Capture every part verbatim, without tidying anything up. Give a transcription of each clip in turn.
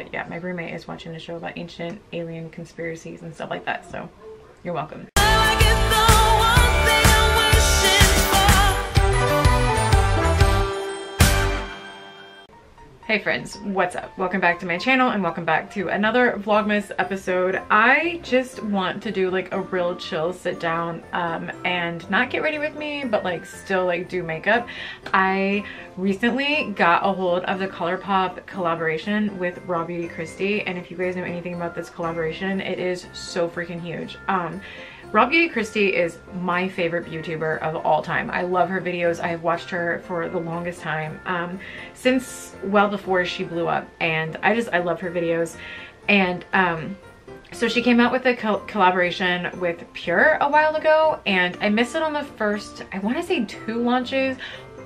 But yeah, my roommate is watching a show about ancient alien conspiracies and stuff like that, so you're welcome. Hey friends, what's up? Welcome back to my channel and welcome back to another Vlogmas episode. I just want to do like a real chill sit down um, and not get ready with me, but like still like do makeup. I recently got a hold of the ColourPop collaboration with RawBeautyKristi, and if you guys know anything about this collaboration, it is so freaking huge. Um, RawBeautyKristi is my favorite YouTuber of all time. I love her videos. I have watched her for the longest time, um, since well before she blew up, and I just, I love her videos. And um, so she came out with a co collaboration with PÜR a while ago, and I missed it on the first, I want to say two launches,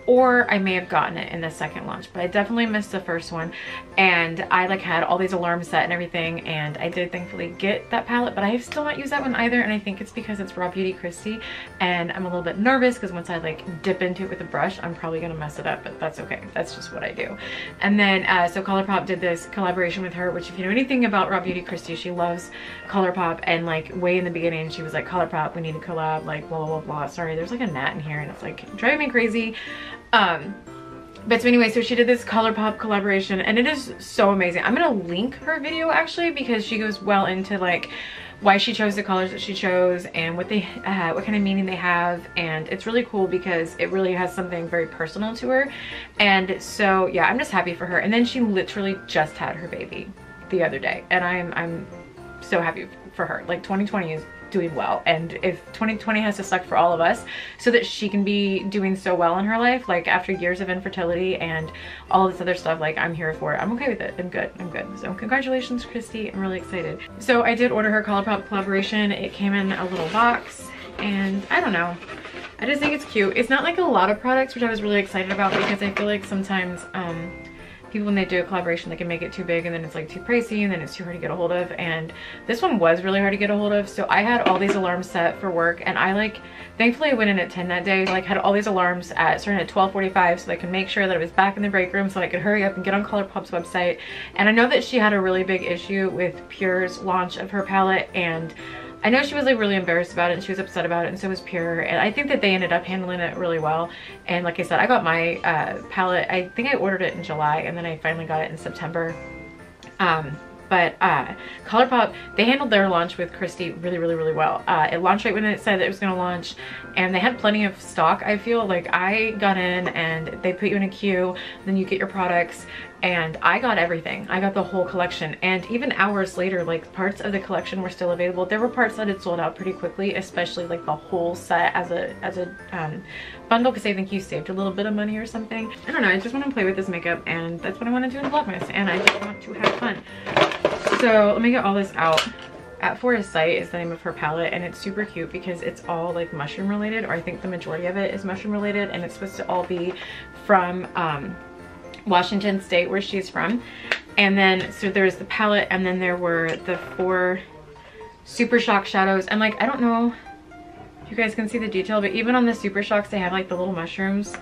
or I may have gotten it in the second launch, but I definitely missed the first one. And I like had all these alarms set and everything, and I did thankfully get that palette, but I have still not used that one either. And I think it's because it's RawBeautyKristi, and I'm a little bit nervous because once I like dip into it with a brush, I'm probably gonna mess it up, but that's okay. That's just what I do. And then uh, so ColourPop did this collaboration with her, which if you know anything about RawBeautyKristi, she loves ColourPop, and like way in the beginning she was like, ColourPop, we need to collab, like blah blah blah. Sorry, there's like a gnat in here and it's like driving me crazy. Um, but so anyway, so she did this ColourPop collaboration and it is so amazing. I'm going to link her video actually, because she goes well into like why she chose the colors that she chose and what they, uh, what kind of meaning they have. And it's really cool because it really has something very personal to her. And so yeah, I'm just happy for her. And then she literally just had her baby the other day, and I'm, I'm so happy for her. Like twenty twenty is doing well, and if twenty twenty has to suck for all of us so that she can be doing so well in her life, like after years of infertility and all this other stuff, like I'm here for it. I'm okay with it. I'm good. I'm good. So congratulations, Kristi. I'm really excited. So I did order her ColourPop collaboration. It came in a little box, and I don't know, I just think it's cute. It's not like a lot of products, which I was really excited about, because I feel like sometimes um people, when they do a collaboration, they can make it too big, and then it's like too pricey, and then it's too hard to get a hold of. And this one was really hard to get a hold of, so I had all these alarms set for work, and I like thankfully I went in at ten that day. Like had all these alarms at starting at twelve forty-five so I could make sure that I was back in the break room so I could hurry up and get on ColourPop's website. And I know that she had a really big issue with PÜR's launch of her palette, and I know she was like really embarrassed about it and she was upset about it, and so was PÜR, and I think that they ended up handling it really well. And like I said, I got my uh, palette, I think I ordered it in July, and then I finally got it in September. Um, but uh, ColourPop, they handled their launch with Kristi really, really, really well. Uh, it launched right when it said that it was gonna launch, and they had plenty of stock, I feel. Like I got in and they put you in a queue, then you get your products, and I got everything. I got the whole collection, and even hours later, like parts of the collection were still available. There were parts that had sold out pretty quickly, especially like the whole set as a as a um, bundle, because I think you saved a little bit of money or something. I don't know, I just want to play with this makeup, and that's what I want to do in Vlogmas, and I just want to have fun. So let me get all this out. At Forest Sight is the name of her palette, and it's super cute because it's all like mushroom related, or I think the majority of it is mushroom related, and it's supposed to all be from um, Washington State, where she's from. And then so there's the palette, and then there were the four Super Shock shadows, and like I don't know if you guys can see the detail, but even on the Super Shocks they have like the little mushrooms,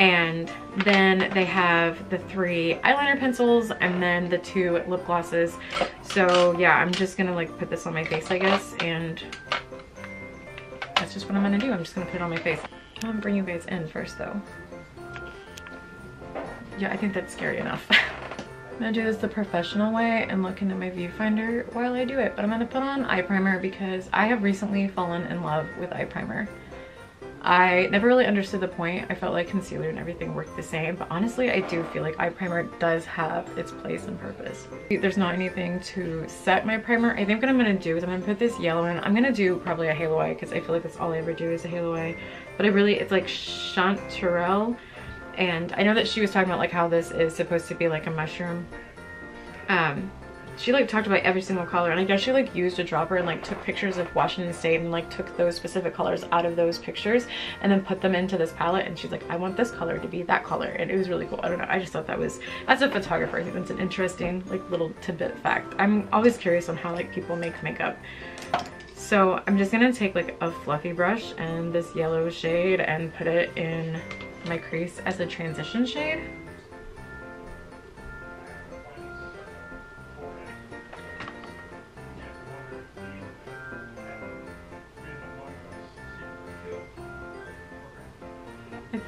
and then they have the three eyeliner pencils, and then the two lip glosses. So yeah, I'm just gonna like put this on my face, I guess, and that's just what I'm gonna do. I'm just gonna put it on my face. I'm gonna bring you guys in first though. Yeah, I think that's scary enough. I'm gonna do this the professional way and look into my viewfinder while I do it, but I'm gonna put on eye primer because I have recently fallen in love with eye primer. I never really understood the point. I felt like concealer and everything worked the same, but honestly I do feel like eye primer does have its place and purpose. There's not anything to set my primer. I think what I'm going to do is I'm going to put this yellow in. I'm going to do probably a halo eye because I feel like that's all I ever do is a halo eye, but I really, it's like Chanterelle, and I know that she was talking about like how this is supposed to be like a mushroom. Um, she like talked about every single color, and I guess she like used a dropper and like took pictures of Washington State and like took those specific colors out of those pictures and then put them into this palette, and she's like, I want this color to be that color, and it was really cool. I don't know, I just thought that was, as a photographer, I think that's an interesting like little tidbit fact. I'm always curious on how like people make makeup. So I'm just gonna take like a fluffy brush and this yellow shade and put it in my crease as a transition shade.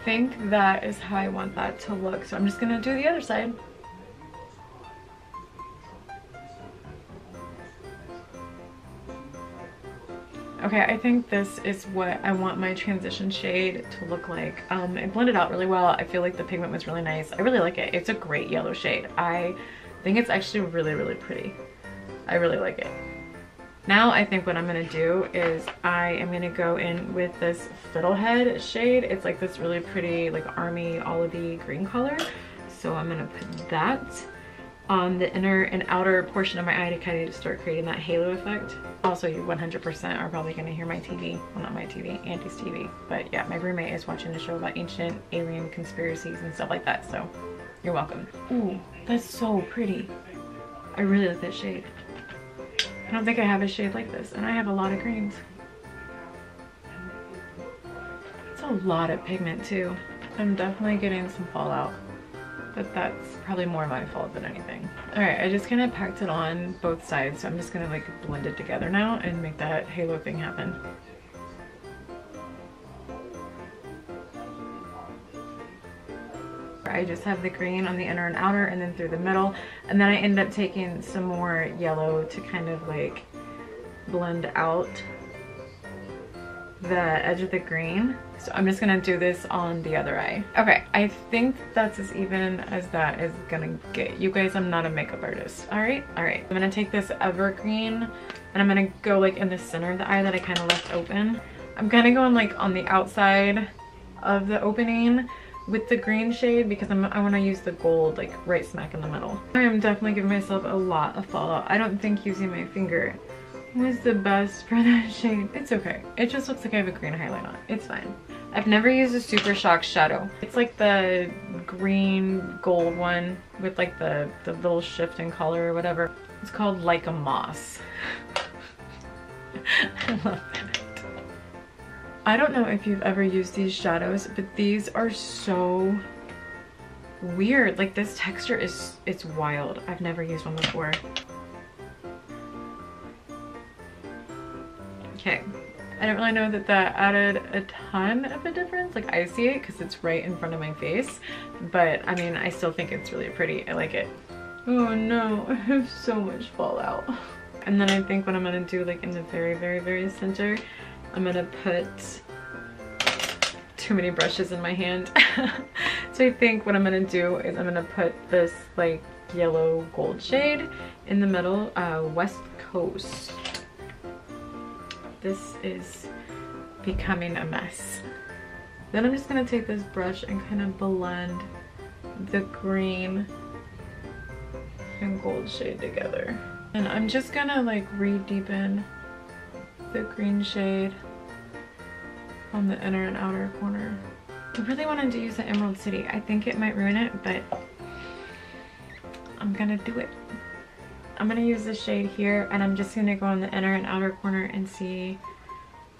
think that is how I want that to look. So I'm just gonna do the other side. Okay, I think this is what I want my transition shade to look like. Um, it blended out really well. I feel like the pigment was really nice. I really like it. It's a great yellow shade. I think it's actually really, really pretty. I really like it. Now I think what I'm gonna do is I am gonna go in with this Fiddlehead shade. It's like this really pretty, like army, olivey green color. So I'm gonna put that on the inner and outer portion of my eye to kind of start creating that halo effect. Also, you one hundred percent are probably gonna hear my T V, well not my T V, Auntie's T V, but yeah, my roommate is watching a show about ancient alien conspiracies and stuff like that, so you're welcome. Ooh, that's so pretty. I really like that shade. I don't think I have a shade like this, and I have a lot of greens. It's a lot of pigment too. I'm definitely getting some fallout, but that's probably more my fault than anything. All right, I just kind of packed it on both sides, so I'm just gonna like blend it together now and make that halo thing happen. I just have the green on the inner and outer and then through the middle, and then I end up taking some more yellow to kind of like blend out the edge of the green. So I'm just gonna do this on the other eye. Okay, I think that's as even as that is gonna get. You guys, I'm not a makeup artist. All right, all right. I'm gonna take this evergreen and I'm gonna go like in the center of the eye that I kind of left open. I'm gonna go in like on the outside of the opening with the green shade because I'm, I want to use the gold like right smack in the middle. I am definitely giving myself a lot of fallout. I don't think using my finger was the best for that shade. It's okay. It just looks like I have a green highlight on. It's fine. I've never used a Super Shock shadow. It's like the green gold one with like the, the little shift in color or whatever. It's called Like a Moss. I love that. I don't know if you've ever used these shadows, but these are so weird. Like this texture is, it's wild. I've never used one before. Okay. I don't really know that that added a ton of a difference. Like I see it because it's right in front of my face, but I mean, I still think it's really pretty. I like it. Oh no, I have so much fallout. And then I think what I'm gonna do like in the very, very, very center, I'm gonna put too many brushes in my hand. So I think what I'm gonna do is I'm gonna put this like yellow gold shade in the middle, uh, West Coast. This is becoming a mess. Then I'm just gonna take this brush and kind of blend the green and gold shade together. And I'm just gonna like re-deepen the green shade on the inner and outer corner. I really wanted to use the Emerald City. I think it might ruin it, but I'm gonna do it. I'm gonna use this shade here and I'm just gonna go on the inner and outer corner and see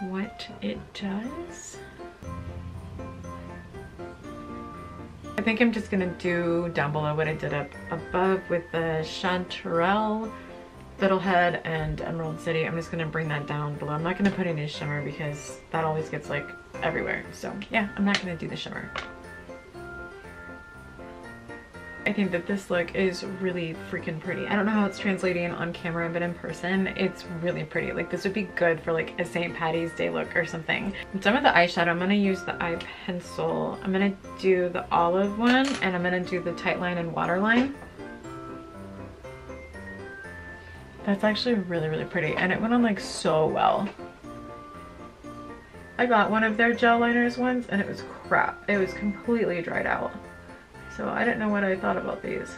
what it does. I think I'm just gonna do down below what I did up above with the Chanterelle, Fiddlehead, and Emerald City. I'm just gonna bring that down below. I'm not gonna put any shimmer because that always gets like everywhere. So yeah, I'm not gonna do the shimmer. I think that this look is really freaking pretty. I don't know how it's translating on camera, but in person, it's really pretty. Like this would be good for like a Saint Patty's Day look or something. I'm done with the eyeshadow. I'm gonna use the eye pencil. I'm gonna do the olive one and I'm gonna do the tight line and waterline. That's actually really, really pretty. And it went on like so well. I got one of their gel liners once and it was crap. It was completely dried out. So I didn't know what I thought about these.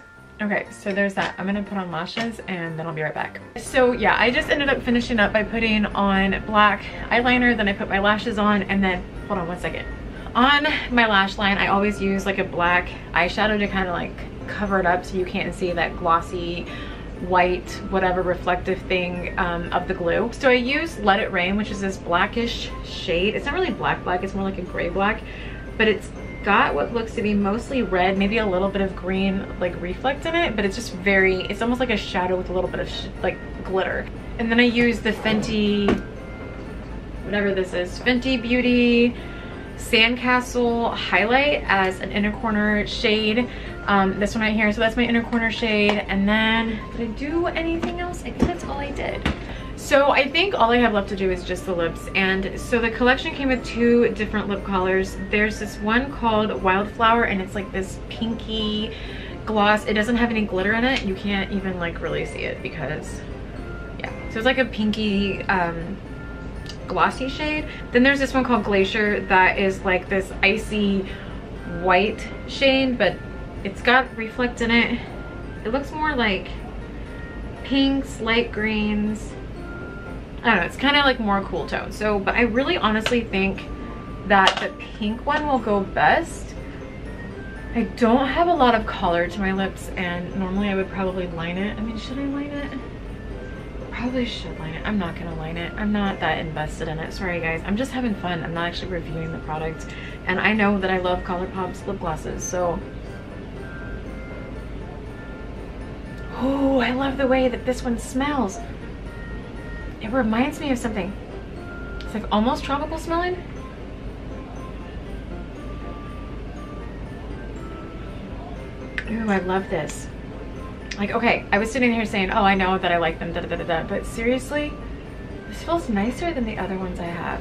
Okay, so there's that. I'm gonna put on lashes and then I'll be right back. So yeah, I just ended up finishing up by putting on black eyeliner, then I put my lashes on, and then, hold on one second. On my lash line, I always use like a black eyeshadow to kind of like cover it up so you can't see that glossy, white, whatever reflective thing um, of the glue. So I use Let It Rain, which is this blackish shade. It's not really black black, it's more like a gray black, but it's got what looks to be mostly red, maybe a little bit of green like reflect in it, but it's just very, it's almost like a shadow with a little bit of sh like glitter. And then I use the Fenty, whatever this is, Fenty Beauty Sandcastle highlight as an inner corner shade. Um, this one right here, so that's my inner corner shade. And then did I do anything else? I think that's all I did. So I think all I have left to do is just the lips. And so the collection came with two different lip colors. There's this one called Wildflower, and it's like this pinky gloss. It doesn't have any glitter in it. You can't even like really see it because, yeah. So it's like a pinky um, glossy shade. Then there's this one called Glacier that is like this icy white shade, but it's got reflect in it. It looks more like pinks, light greens. I don't know, it's kind of like more cool tone. So, but I really honestly think that the pink one will go best. I don't have a lot of color to my lips, and normally I would probably line it. I mean, should I line it? Probably should line it. I'm not gonna line it. I'm not that invested in it. Sorry guys, I'm just having fun. I'm not actually reviewing the product. And I know that I love ColourPop's lip glosses, so. Oh, I love the way that this one smells. It reminds me of something. It's like almost tropical smelling. Ooh, I love this. Like, okay, I was sitting here saying, oh, I know that I like them, da da da da, but seriously, this feels nicer than the other ones I have.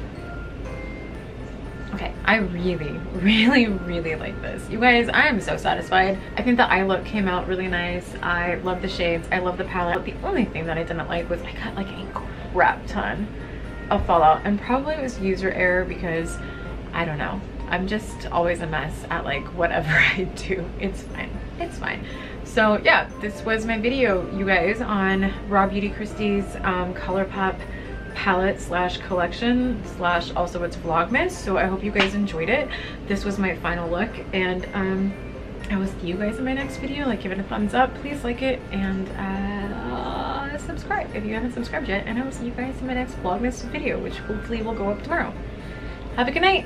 Okay, I really, really, really like this. You guys, I am so satisfied. I think the eye look came out really nice. I love the shades. I love the palette. The only thing that I didn't like was I got like a crap ton of fallout, and probably it was user error because I don't know, I'm just always a mess at like whatever I do. It's fine, it's fine. So yeah, this was my video, you guys, on RawBeautyKristi's um, ColourPop palette slash collection slash also it's Vlogmas. So I hope you guys enjoyed it. This was my final look, and um, I will see you guys in my next video. Like, give it a thumbs up, please like it, and uh, subscribe if you haven't subscribed yet. And I will see you guys in my next Vlogmas video, which hopefully will go up tomorrow. Have a good night.